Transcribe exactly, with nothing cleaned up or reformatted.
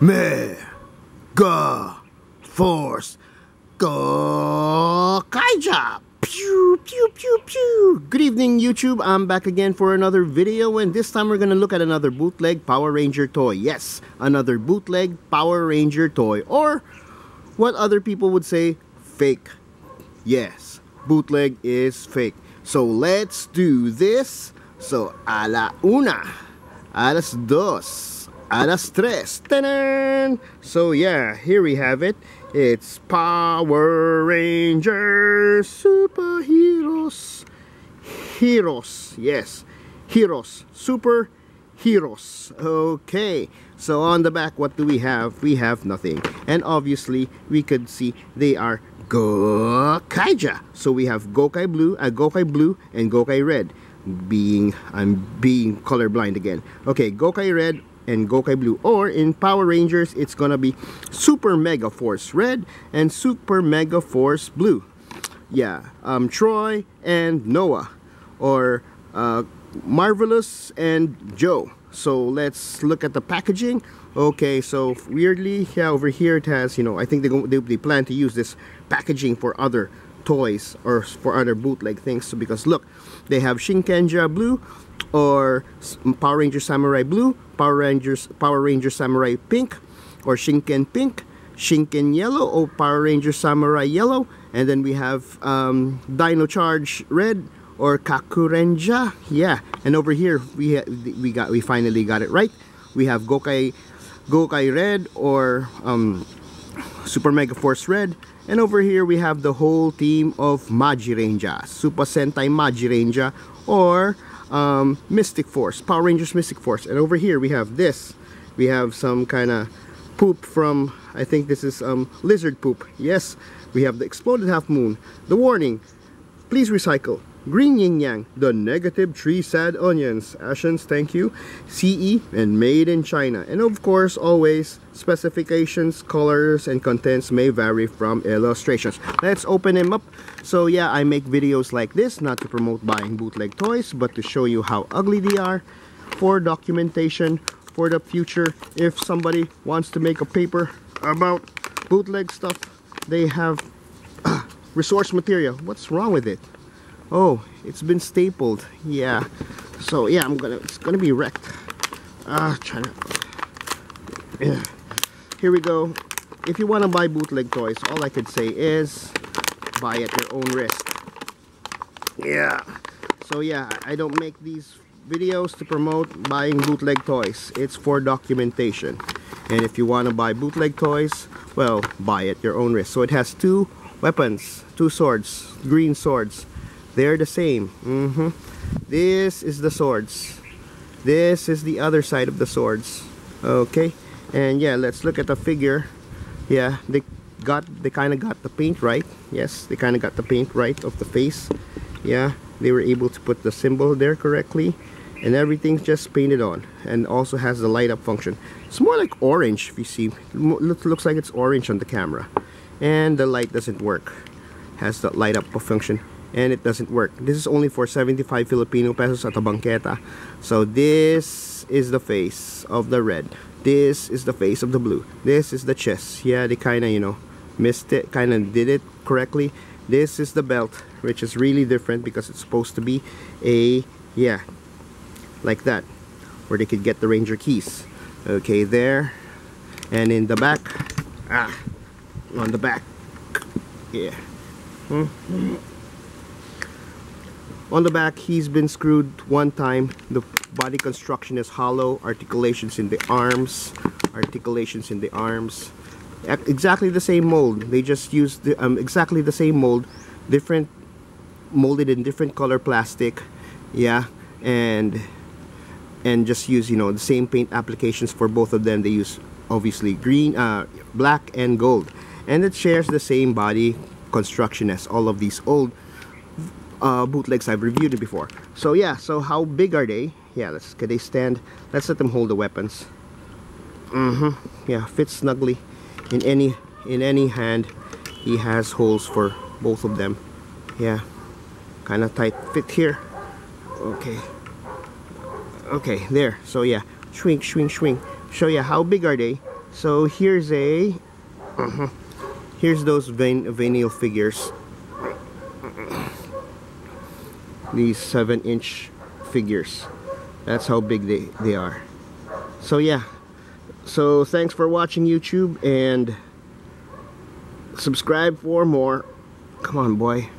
Mega Force Go Kaija. Pew, pew, pew, pew. Good evening, YouTube. I'm back again for another video, and this time we're going to look at another bootleg Power Ranger toy. Yes, another bootleg Power Ranger toy, or what other people would say, fake. Yes, bootleg is fake. So let's do this. So, a la una, a las dos. A las tres. Ta-da! So yeah, here we have it. It's Power Rangers Superheroes. Heroes. Yes. Heroes. Super Heroes. Okay. So on the back, what do we have? We have nothing. And obviously, we could see they are Gokaija. So we have Gokai Blue, uh, Gokai Blue, and Gokai Red. Being, I'm being colorblind again. Okay, Gokai Red and Gokai Blue, or in Power Rangers it's gonna be Super Mega Force Red and Super Mega Force Blue. Yeah, um, Troy and Noah, or uh, Marvelous and Joe. So let's look at the packaging. Okay, so weirdly, yeah, over here it has, you know, I think they, go, they, they plan to use this packaging for other toys or for other bootleg things. So because look, they have Shinkenger Blue, or Power Ranger Samurai Blue, Power Rangers, Power Ranger Samurai Pink, or Shinken Pink, Shinken Yellow, or Power Ranger Samurai Yellow, and then we have um, Dino Charge Red, or Kakurenja. Yeah, and over here we we got we finally got it right. We have Gokai Gokai Red, or um, Super Mega Force Red. And over here we have the whole team of Magi Ranger, Super Sentai Magi Ranger, or um, Mystic Force, Power Rangers Mystic Force. And over here we have this. We have some kind of poop from, I think this is um, lizard poop. Yes, we have the exploded half moon, the warning, please recycle, green Yin Yang, the negative three sad onions, Ashens, thank you, C E, and made in China. And of course, always, specifications, colors, and contents may vary from illustrations. Let's open him up. So yeah, I make videos like this, not to promote buying bootleg toys, but to show you how ugly they are, for documentation, for the future. If somebody wants to make a paper about bootleg stuff, they have uh, resource material. What's wrong with it? Oh, it's been stapled. Yeah, so yeah, I'm gonna, it's gonna be wrecked. Ah, uh, trying to, yeah. Here we go. If you want to buy bootleg toys, all I could say is buy at your own risk. Yeah, so yeah, I don't make these videos to promote buying bootleg toys. It's for documentation, and if you want to buy bootleg toys, well, buy at your own risk. So it has two weapons, two swords, green swords. They're the same. Mm-hmm. This is the swords. This is the other side of the swords. Okay. And yeah, let's look at the figure. Yeah, they got, they kind of got the paint right. Yes, they kind of got the paint right of the face. Yeah, they were able to put the symbol there correctly. And everything's just painted on. And also has the light up function. It's more like orange, if you see. Looks like it's orange on the camera. And the light doesn't work. Has the light up function. And it doesn't work. This is only for seventy-five Filipino pesos at a banqueta. So this is the face of the red. This is the face of the blue. This is the chest. Yeah, they kind of, you know, missed it. Kind of did it correctly. This is the belt, which is really different because it's supposed to be a, yeah, like that, where they could get the ranger keys. Okay, there. And in the back, ah, on the back, yeah. Hmm. On the back, he's been screwed one time. The body construction is hollow, articulations in the arms, articulations in the arms. Exactly the same mold. They just used the, um, exactly the same mold, different, molded in different color plastic, yeah, and and just use, you know, the same paint applications for both of them. They use obviously green, uh, black, and gold, and it shares the same body construction as all of these old Uh, bootlegs I've reviewed it before. So yeah, so how big are they? Yeah, let's, can they stand? Let's let them hold the weapons. Mm-hmm. Yeah, fits snugly in any in any hand. He has holes for both of them. Yeah, kind of tight fit here. Okay. Okay, there. So yeah, swing, swing, swing. Show you how big are they. So here's a uh-huh, here's those van vanille figures, these seven inch figures. That's how big they, they are. So yeah, so thanks for watching YouTube, and subscribe for more. Come on, boy.